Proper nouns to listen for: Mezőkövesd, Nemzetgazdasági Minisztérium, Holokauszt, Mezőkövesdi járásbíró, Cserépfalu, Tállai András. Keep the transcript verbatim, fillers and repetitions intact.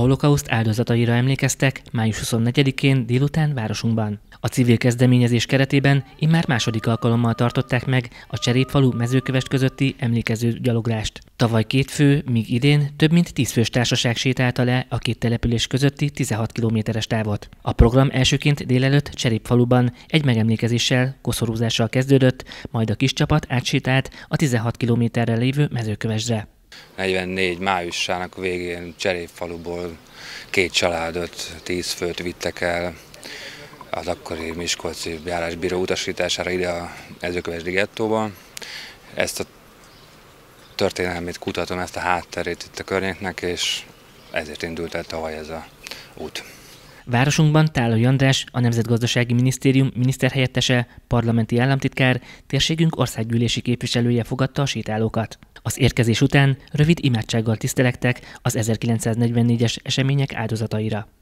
holokauszt áldozataira emlékeztek május huszonnegyedikén délután városunkban. A civil kezdeményezés keretében immár második alkalommal tartották meg a Cserépfalu Mezőkövesd közötti emlékező gyalográst. Tavaly két fő, míg idén több mint tíz fős társaság sétálta le a két település közötti tizenhat kilométeres távot. A program elsőként délelőtt Cserépfaluban egy megemlékezéssel, koszorúzással kezdődött, majd a kis csapat átsétált a tizenhat kilométerre lévő Mezőkövesdre. negyvennégy májusának végén Cserépfaluból két családot, tíz főt vittek el az akkori miskolci járásbíró utasítására ide a Mezőkövesdi gettóba. Ezt a történelmét kutatom, ezt a hátterét itt a környéknek, és ezért indult el tavaly ez a út. Városunkban Tállai András, a Nemzetgazdasági Minisztérium miniszterhelyettese, parlamenti államtitkár, térségünk országgyűlési képviselője fogadta a sétálókat. Az érkezés után rövid imádsággal tisztelektek az ezerkilencszáznegyvennégyes események áldozataira.